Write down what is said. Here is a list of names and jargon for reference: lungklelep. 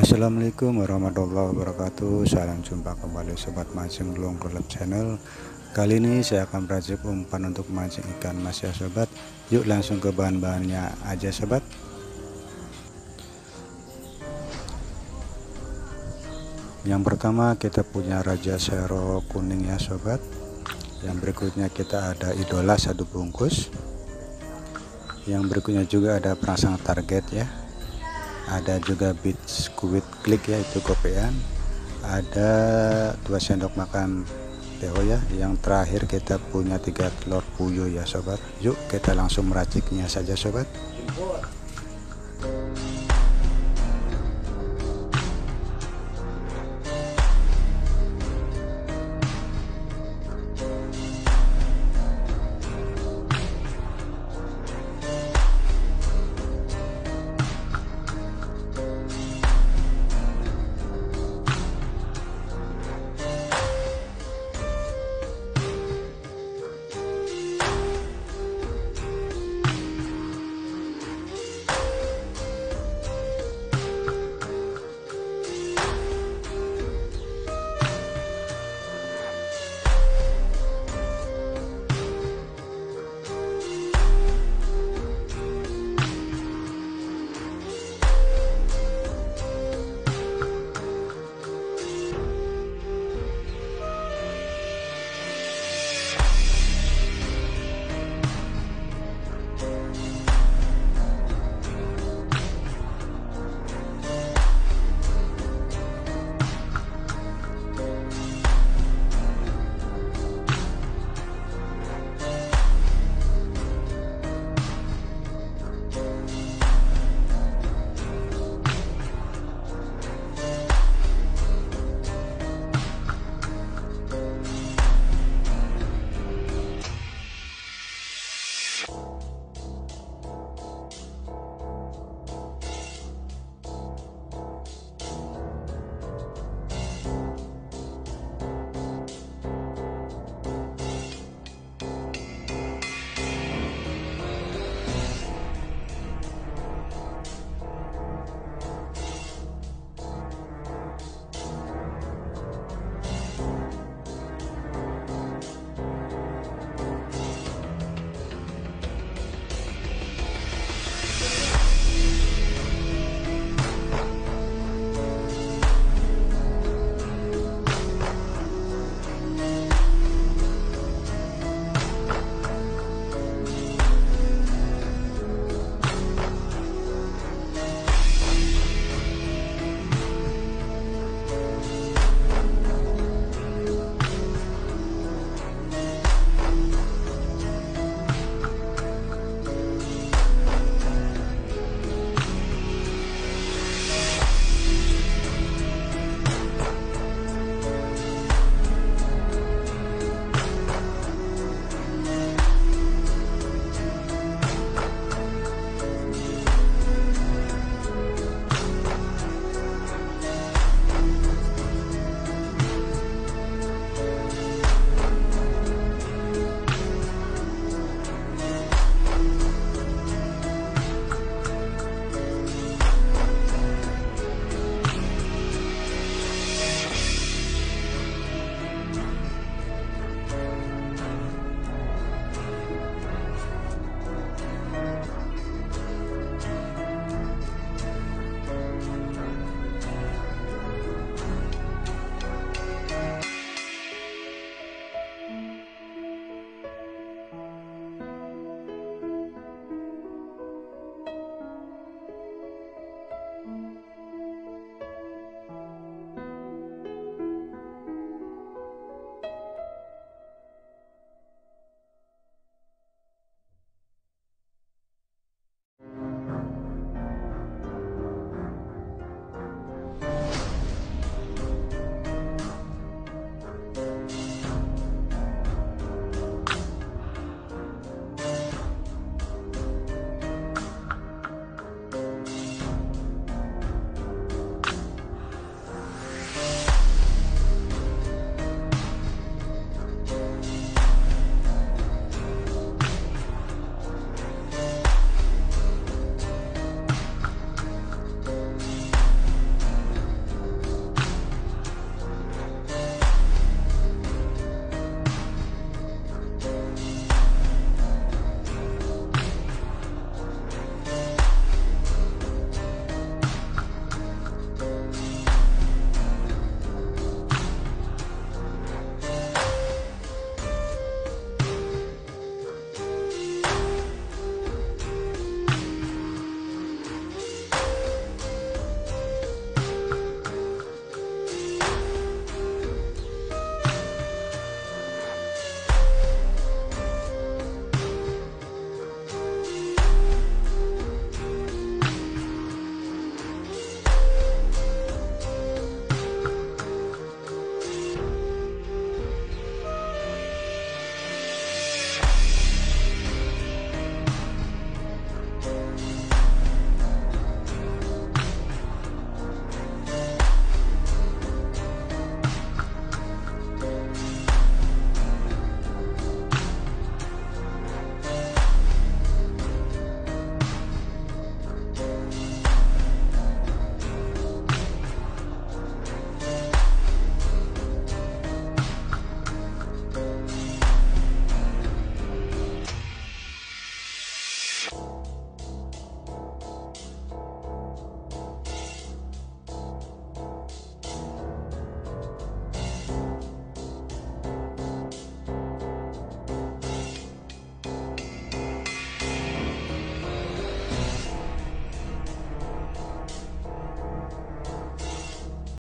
Assalamualaikum warahmatullahi wabarakatuh. Salam jumpa kembali sobat mancing lungklelep channel. Kali ini saya akan meracik umpan untuk mancing ikan mas ya sobat. Yuk langsung ke bahan-bahannya aja sobat. Yang pertama kita punya raja sero kuning ya sobat. Yang berikutnya kita ada idola 1 bungkus. Yang berikutnya juga ada perangsang target ya. Ada juga biskuit klik ya, itu kopian. Ada 2 sendok makan teo ya. Yang terakhir kita punya 3 telur puyuh ya sobat. Yuk kita langsung meraciknya saja sobat.